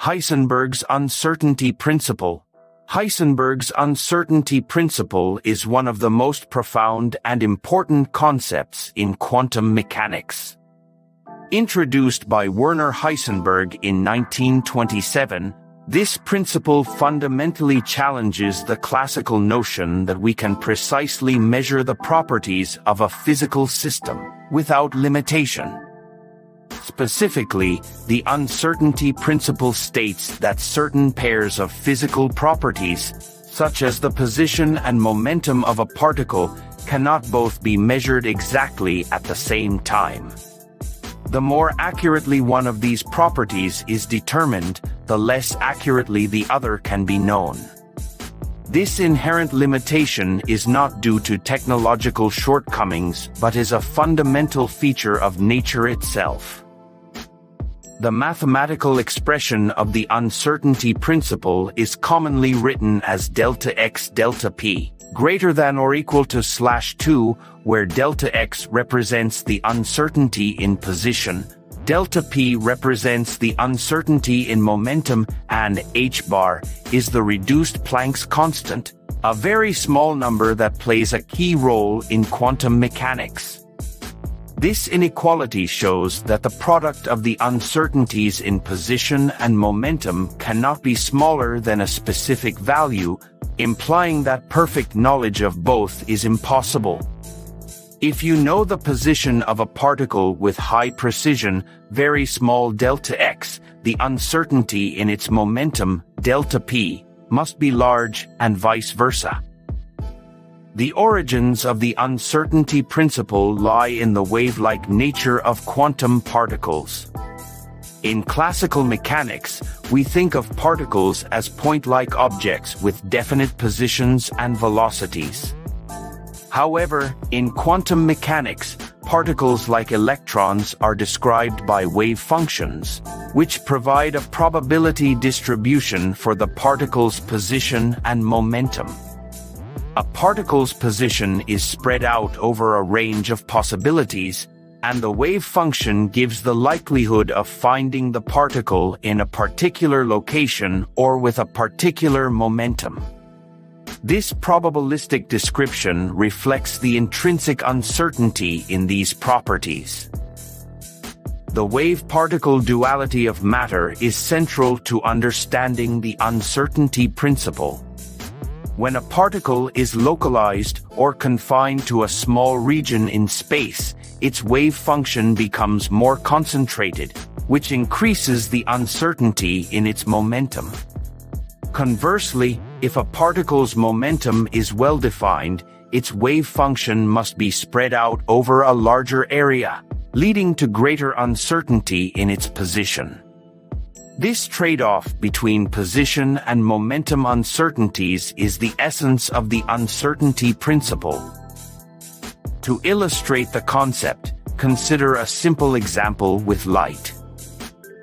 Heisenberg's Uncertainty Principle. Heisenberg's uncertainty principle is one of the most profound and important concepts in quantum mechanics. Introduced by Werner Heisenberg in 1927, this principle fundamentally challenges the classical notion that we can precisely measure the properties of a physical system without limitation. Specifically, the uncertainty principle states that certain pairs of physical properties, such as the position and momentum of a particle, cannot both be measured exactly at the same time. The more accurately one of these properties is determined, the less accurately the other can be known. This inherent limitation is not due to technological shortcomings, but is a fundamental feature of nature itself. The mathematical expression of the uncertainty principle is commonly written as delta x delta p greater than or equal to /2, where delta x represents the uncertainty in position, delta p represents the uncertainty in momentum, and h-bar is the reduced Planck's constant, a very small number that plays a key role in quantum mechanics. This inequality shows that the product of the uncertainties in position and momentum cannot be smaller than a specific value, implying that perfect knowledge of both is impossible. If you know the position of a particle with high precision, very small delta x, the uncertainty in its momentum, delta p, must be large, and vice versa. The origins of the uncertainty principle lie in the wave-like nature of quantum particles. In classical mechanics, we think of particles as point-like objects with definite positions and velocities. However, in quantum mechanics, particles like electrons are described by wave functions, which provide a probability distribution for the particle's position and momentum. A particle's position is spread out over a range of possibilities, and the wave function gives the likelihood of finding the particle in a particular location or with a particular momentum. This probabilistic description reflects the intrinsic uncertainty in these properties. The wave-particle duality of matter is central to understanding the uncertainty principle. When a particle is localized or confined to a small region in space, its wave function becomes more concentrated, which increases the uncertainty in its momentum. Conversely, if a particle's momentum is well-defined, its wave function must be spread out over a larger area, leading to greater uncertainty in its position. This trade-off between position and momentum uncertainties is the essence of the uncertainty principle. To illustrate the concept, consider a simple example with light.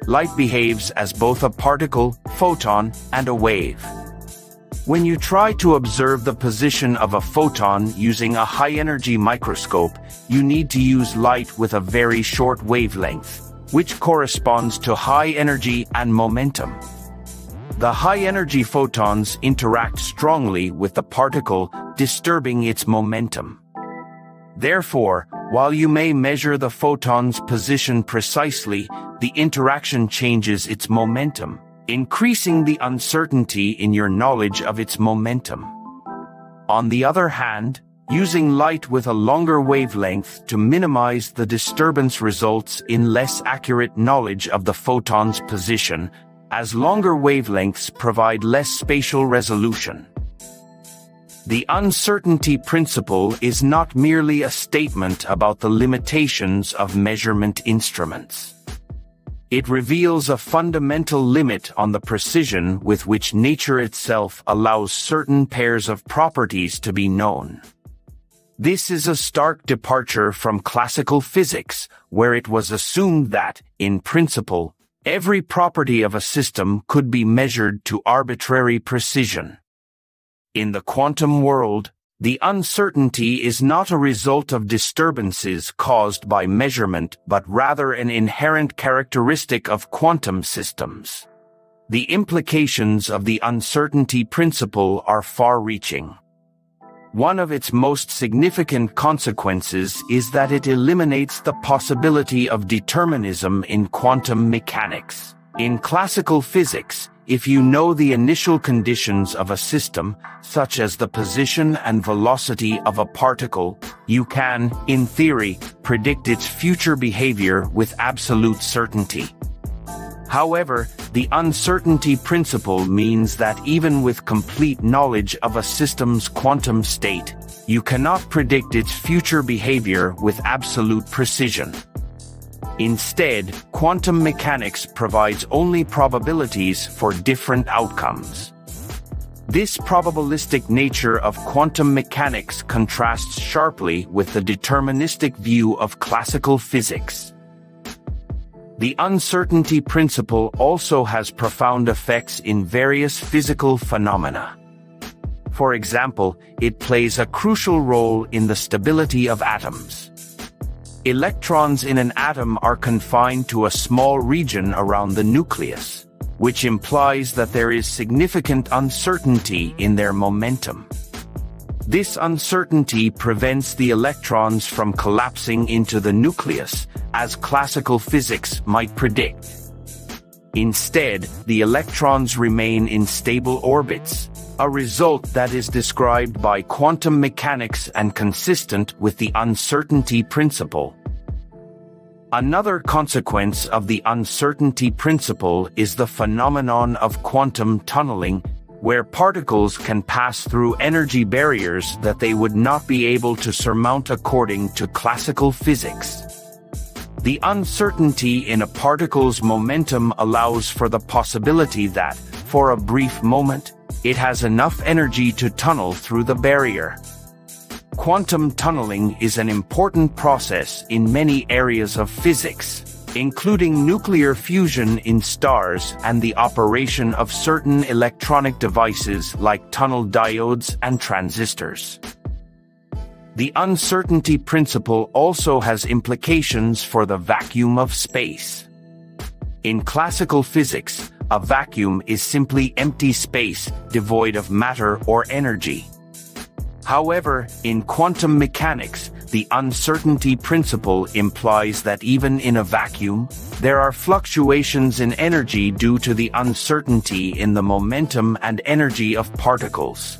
Light behaves as both a particle, photon, and a wave. When you try to observe the position of a photon using a high-energy microscope, you need to use light with a very short wavelength, which corresponds to high energy and momentum. The high-energy photons interact strongly with the particle, disturbing its momentum. Therefore, while you may measure the photon's position precisely, the interaction changes its momentum, increasing the uncertainty in your knowledge of its momentum. On the other hand, using light with a longer wavelength to minimize the disturbance results in less accurate knowledge of the photon's position, as longer wavelengths provide less spatial resolution. The uncertainty principle is not merely a statement about the limitations of measurement instruments. It reveals a fundamental limit on the precision with which nature itself allows certain pairs of properties to be known. This is a stark departure from classical physics, where it was assumed that, in principle, every property of a system could be measured to arbitrary precision. In the quantum world, the uncertainty is not a result of disturbances caused by measurement, but rather an inherent characteristic of quantum systems. The implications of the uncertainty principle are far-reaching. One of its most significant consequences is that it eliminates the possibility of determinism in quantum mechanics. In classical physics, if you know the initial conditions of a system, such as the position and velocity of a particle, you can, in theory, predict its future behavior with absolute certainty. However, the uncertainty principle means that even with complete knowledge of a system's quantum state, you cannot predict its future behavior with absolute precision. Instead, quantum mechanics provides only probabilities for different outcomes. This probabilistic nature of quantum mechanics contrasts sharply with the deterministic view of classical physics. The uncertainty principle also has profound effects in various physical phenomena. For example, it plays a crucial role in the stability of atoms. Electrons in an atom are confined to a small region around the nucleus, which implies that there is significant uncertainty in their momentum. This uncertainty prevents the electrons from collapsing into the nucleus, as classical physics might predict. Instead, the electrons remain in stable orbits, a result that is described by quantum mechanics and consistent with the uncertainty principle. Another consequence of the uncertainty principle is the phenomenon of quantum tunneling, where particles can pass through energy barriers that they would not be able to surmount according to classical physics. The uncertainty in a particle's momentum allows for the possibility that, for a brief moment, it has enough energy to tunnel through the barrier. Quantum tunneling is an important process in many areas of physics, including nuclear fusion in stars and the operation of certain electronic devices like tunnel diodes and transistors. The uncertainty principle also has implications for the vacuum of space. In classical physics, a vacuum is simply empty space, devoid of matter or energy. However, in quantum mechanics, the uncertainty principle implies that even in a vacuum, there are fluctuations in energy due to the uncertainty in the momentum and energy of particles.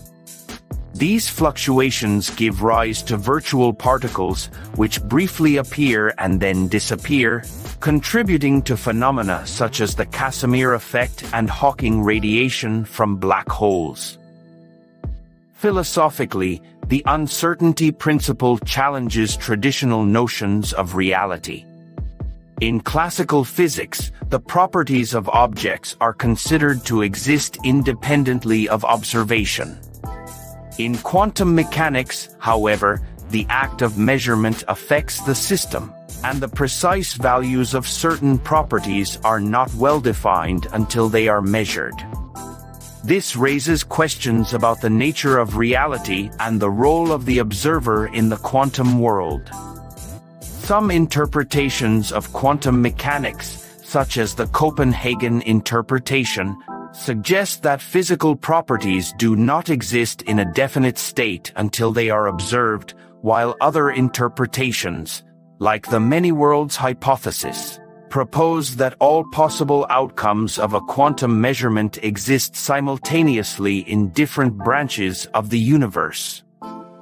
These fluctuations give rise to virtual particles, which briefly appear and then disappear, contributing to phenomena such as the Casimir effect and Hawking radiation from black holes. Philosophically, the uncertainty principle challenges traditional notions of reality. In classical physics, the properties of objects are considered to exist independently of observation. In quantum mechanics, however, the act of measurement affects the system, and the precise values of certain properties are not well defined until they are measured. This raises questions about the nature of reality and the role of the observer in the quantum world. Some interpretations of quantum mechanics, such as the Copenhagen interpretation, suggest that physical properties do not exist in a definite state until they are observed, while other interpretations, like the many worlds hypothesis, propose that all possible outcomes of a quantum measurement exist simultaneously in different branches of the universe.